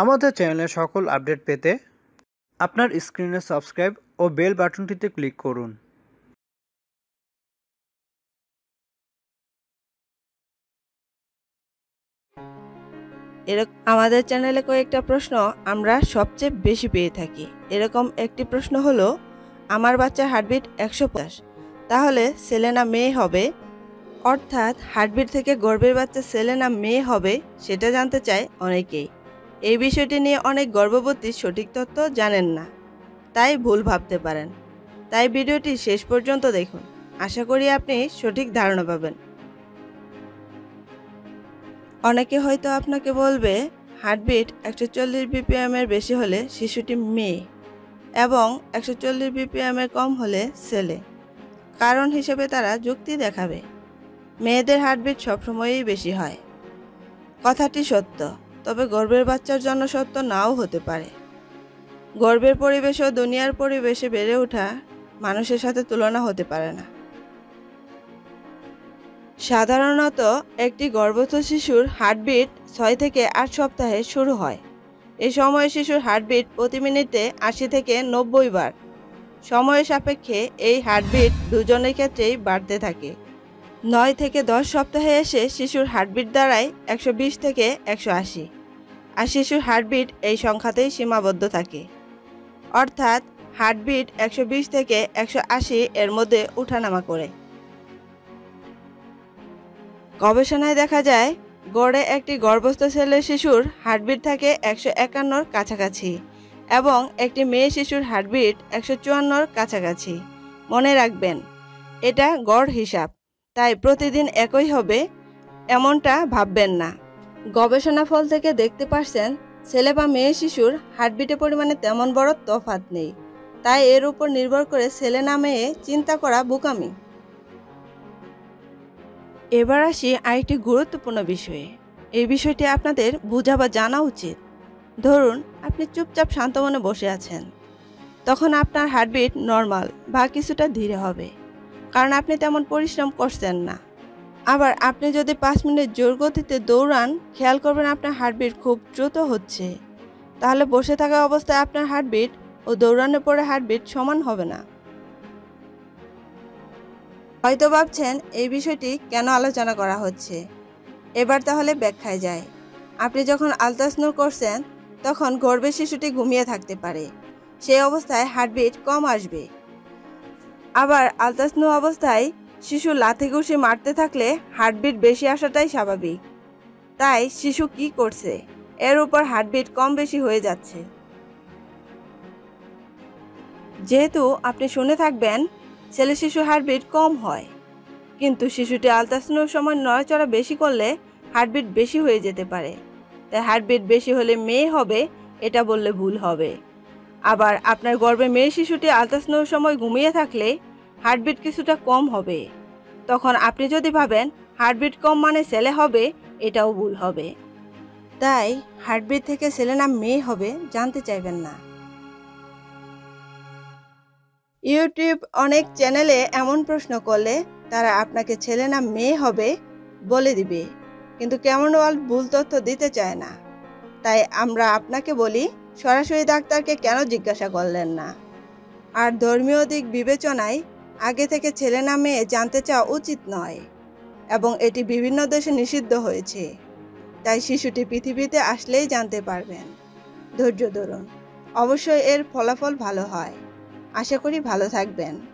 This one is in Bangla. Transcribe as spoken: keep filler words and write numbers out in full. আমাদের চ্যানেলের সকল আপডেট পেতে আপনার স্ক্রিনে সাবস্ক্রাইব ও বেল বাটনটিতে ক্লিক করুন। এরকম আমাদের চ্যানেলে কয়েকটা প্রশ্ন আমরা সবচেয়ে বেশি পেয়ে থাকি। এরকম একটি প্রশ্ন হলো, আমার বাচ্চার হার্টবিট একশো পঞ্চাশ, তাহলে ছেলে না মেয়ে হবে? অর্থাৎ হার্টবিট থেকে গর্ভের বাচ্চা ছেলে না মেয়ে হবে সেটা জানতে চায় অনেকেই। এই বিষয়টি নিয়ে অনেক গর্ভবতী সঠিক তথ্য জানেন না, তাই ভুল ভাবতে পারেন। তাই ভিডিওটি শেষ পর্যন্ত দেখুন, আশা করি আপনি সঠিক ধারণা পাবেন। অনেকে হয়তো আপনাকে বলবে হার্টবিট একশো চল্লিশ বিপিএমের বেশি হলে শিশুটি মেয়ে এবং একশো চল্লিশ বিপিএমের কম হলে ছেলে। কারণ হিসেবে তারা যুক্তি দেখাবে মেয়েদের হার্টবিট সবসময়ই বেশি হয়। কথাটি সত্য, তবে গর্ভের বাচ্চার জন্য সত্য নাও হতে পারে। গর্ভের পরিবেশ ও দুনিয়ার পরিবেশে বেড়ে ওঠা মানুষের সাথে তুলনা হতে পারে না। সাধারণত একটি গর্ভস্থ শিশুর হার্টবিট ছয় থেকে আট সপ্তাহে শুরু হয়। এ সময়ে শিশুর হার্টবিট প্রতি মিনিটে আশি থেকে নব্বই বার। সময়ের সাপেক্ষে এই হার্টবিট দুজনের ক্ষেত্রেই বাড়তে থাকে। নয় থেকে দশ সপ্তাহে এসে শিশুর হার্টবিট দাঁড়ায় একশো বিশ থেকে একশো আশি, আর শিশুর হার্টবিট এই সংখ্যাতেই সীমাবদ্ধ থাকে। অর্থাৎ হার্টবিট একশো বিশ থেকে একশো আশি এর মধ্যে উঠানামা করে। গবেষণায় দেখা যায় গড়ে একটি গর্ভস্থ ছেলের শিশুর হার্টবিট থাকে একশো একান্নর কাছাকাছি এবং একটি মেয়ে শিশুর হার্টবিট একশো চুয়ান্নর কাছাকাছি। মনে রাখবেন, এটা গড় হিসাব, তাই প্রতিদিন একই হবে এমনটা ভাববেন না। গবেষণা ফল থেকে দেখতে পাচ্ছেন ছেলে বা মেয়ে শিশুর হার্টবিটের পরিমাণে তেমন বড় তফাৎ নেই, তাই এর উপর নির্ভর করে ছেলে না মেয়ে চিন্তা করা বোকামি। এবার আসি আরেকটি গুরুত্বপূর্ণ বিষয়ে। এই বিষয়টি আপনাদের বোঝা বা জানা উচিত। ধরুন আপনি চুপচাপ শান্ত মনে বসে আছেন, তখন আপনার হার্টবিট নর্মাল বা কিছুটা ধীরে হবে, কারণ আপনি তেমন পরিশ্রম করছেন না। আবার আপনি যদি পাঁচ মিনিট জোর গতিতে দৌড়ান, খেয়াল করবেন আপনার হার্টবিট খুব দ্রুত হচ্ছে। তাহলে বসে থাকা অবস্থায় আপনার হার্টবিট ও দৌড়ানোর পরে হার্টবিট সমান হবে না। হয়তো ভাবছেন এই বিষয়টি কেন আলোচনা করা হচ্ছে। এবার তাহলে ব্যাখ্যায় যায়। আপনি যখন আলতাসনুর করছেন তখন গর্ভের শিশুটি ঘুমিয়ে থাকতে পারে, সেই অবস্থায় হার্টবিট কম আসবে। আবার আলতাসনু অবস্থায় শিশু লাথি ঘুষি মারতে থাকলে হার্টবিট বেশি আসাটাই স্বাভাবিক। তাই শিশু কি করছে এর উপর হার্টবিট কম বেশি হয়ে যাচ্ছে। যেহেতু আপনি শুনে থাকবেন ছেলে শিশু হার্টবিট কম হয়, কিন্তু শিশুটি আলতাসনুর সময় নড়াচড়া বেশি করলে হার্টবিট বেশি হয়ে যেতে পারে, তাই হার্টবিট বেশি হলে মেয়ে হবে এটা বললে ভুল হবে। আবার আপনার গর্ভে মেয়ে শিশুটি আলতাসনুর সময় ঘুমিয়ে থাকলে হার্টবিট কিছুটা কম হবে, তখন আপনি যদি ভাবেন হার্টবিট কম মানে ছেলে হবে এটাও ভুল হবে। তাই হার্টবিট থেকে ছেলে না মেয়ে হবে জানতে চাইবেন না। ইউটিউব অনেক চ্যানেলে এমন প্রশ্ন করলে তারা আপনাকে ছেলে না মেয়ে হবে বলে দিবে, কিন্তু কমনওয়েলথ ভুল তথ্য দিতে চায় না। তাই আমরা আপনাকে বলি সরাসরি ডাক্তারকে কেন জিজ্ঞাসা করলেন না। আর ধর্মীয় দিক বিবেচনায় আগে থেকে ছেলে না মেয়ে জানতে চাওয়া উচিত নয়, এবং এটি বিভিন্ন দেশে নিষিদ্ধ হয়েছে। তাই শিশুটি পৃথিবীতে আসলেই জানতে পারবেন। ধৈর্য ধরুন, অবশ্যই এর ফলাফল ভালো হয়। আশা করি ভালো থাকবেন।